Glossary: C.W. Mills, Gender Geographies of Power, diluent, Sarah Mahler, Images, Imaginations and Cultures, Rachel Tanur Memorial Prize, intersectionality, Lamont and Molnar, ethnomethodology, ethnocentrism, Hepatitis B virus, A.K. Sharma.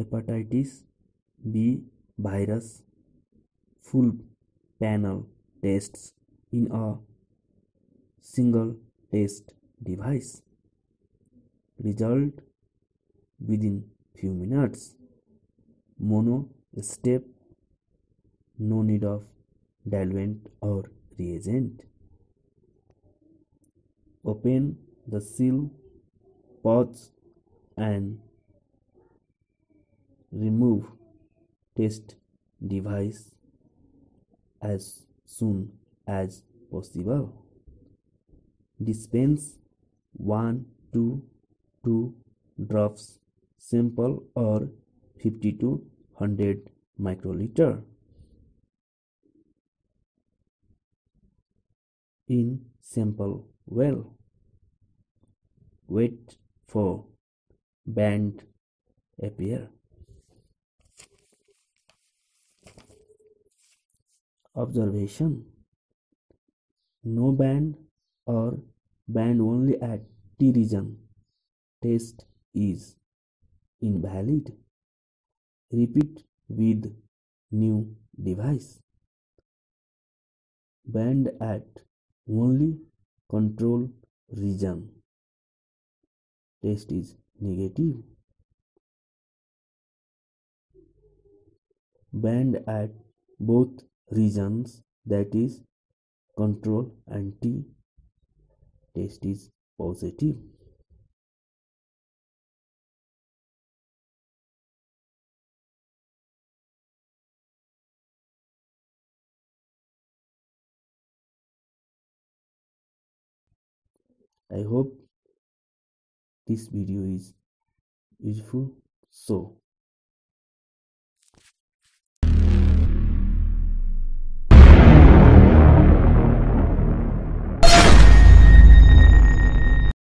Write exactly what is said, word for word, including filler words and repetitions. hepatitis B virus full panel tests in a single test device. Result within few minutes. Mono step, no need of diluent or reagent. Open the seal, pause and remove test device as soon as possible. Dispense one to two drops sample or fifty to one hundred microliter in sample well. Wait for band appear. Observation: no band or band only at T region. Test is invalid. Repeat with new device. Band at only control region. Test is negative. Band at both regions, that is control and T. Test is positive. I hope this video is useful. So